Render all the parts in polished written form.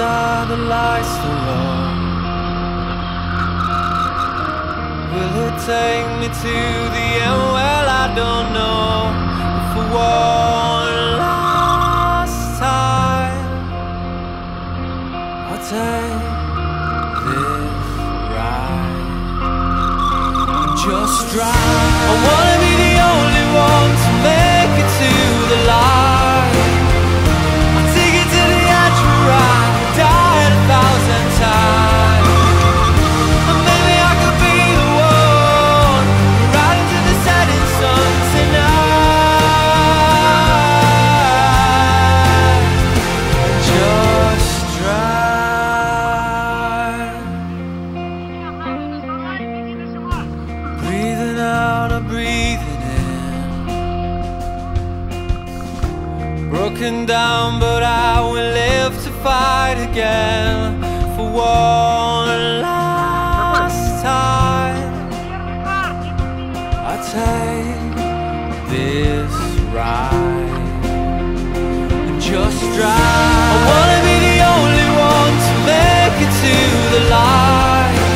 are the lights still on? Will it take me to the end? Well, I don't know. For one last time, I'll take this ride and just drive. I wanna be the only one to make it to the light. Broken down, but I will live to fight again. For one last time, I'll take this ride and just drive. I wanna be the only one to make it to the light.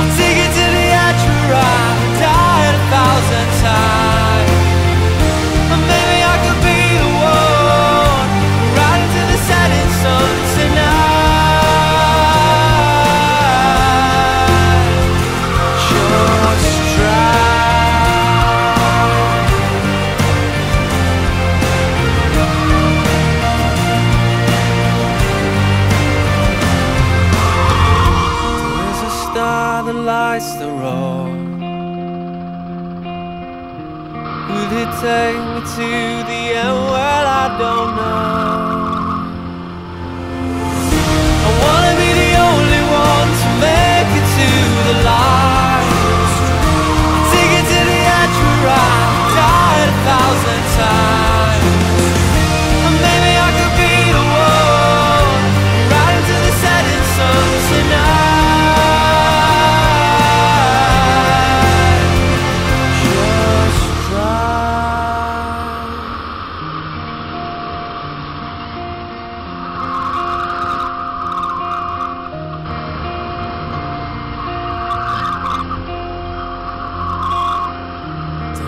I'll take it to the edge where I've died 1,000 times. The lights are on. Will it take me to the end? Well, I don't know. I wanna be the only one to make it to the light. Take it to the edge where I've died 1,000 times.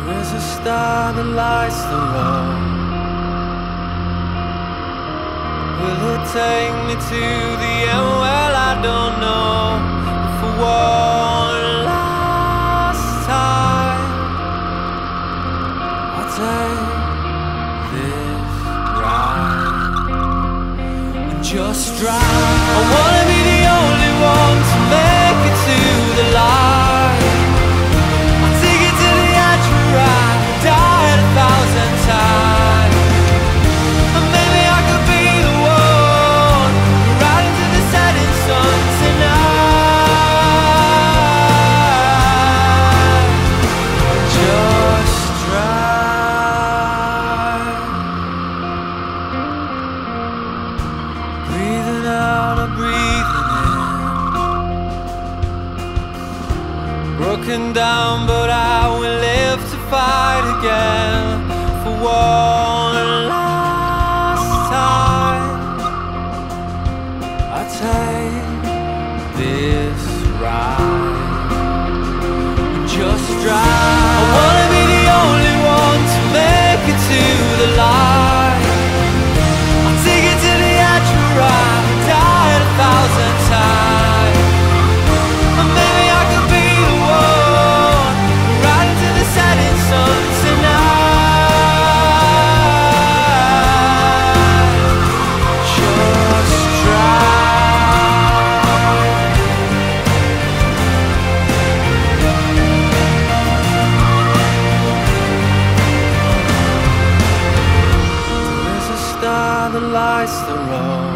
There's a star that lights the road. Will it take me to the end? Well, I don't know. But for one last time, I'll take this ride and just drive. I wanna be the only one to make it to the light. Broken down, but I will live to fight again. For one last time, I'll take this ride and just drive. I wanna be the only one to make it to the light. I'll take it to the edge where I've died 1,000 times. The lights, the road.